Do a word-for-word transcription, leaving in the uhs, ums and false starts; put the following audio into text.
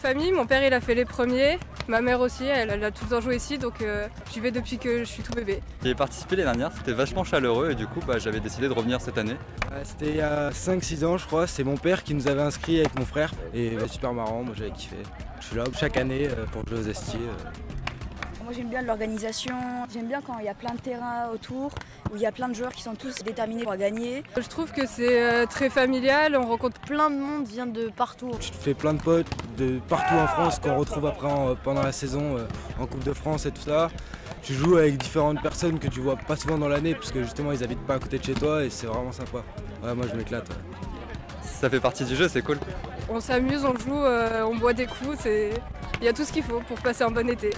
famille, mon père il a fait les premiers, ma mère aussi, elle, elle a tout le temps joué ici, donc euh, j'y vais depuis que je suis tout bébé. J'ai participé l'année dernière, c'était vachement chaleureux et du coup bah, j'avais décidé de revenir cette année. Euh, c'était il y a cinq six ans je crois, c'est mon père qui nous avait inscrit avec mon frère et euh, super marrant, moi j'avais kiffé. Je suis là chaque année euh, pour jouer aux estiers. Euh. Moi j'aime bien l'organisation, j'aime bien quand il y a plein de terrains autour, où il y a plein de joueurs qui sont tous déterminés pour gagner. Je trouve que c'est très familial, on rencontre plein de monde, vient de partout. Je fais plein de potes de partout en France qu'on retrouve après en, pendant la saison en Coupe de France et tout ça. Tu joues avec différentes personnes que tu vois pas souvent dans l'année parce que justement ils habitent pas à côté de chez toi et c'est vraiment sympa. Ouais, moi je m'éclate. Ouais. Ça fait partie du jeu, c'est cool. On s'amuse, on joue, on boit des coups, il y a tout ce qu'il faut pour passer un bon été.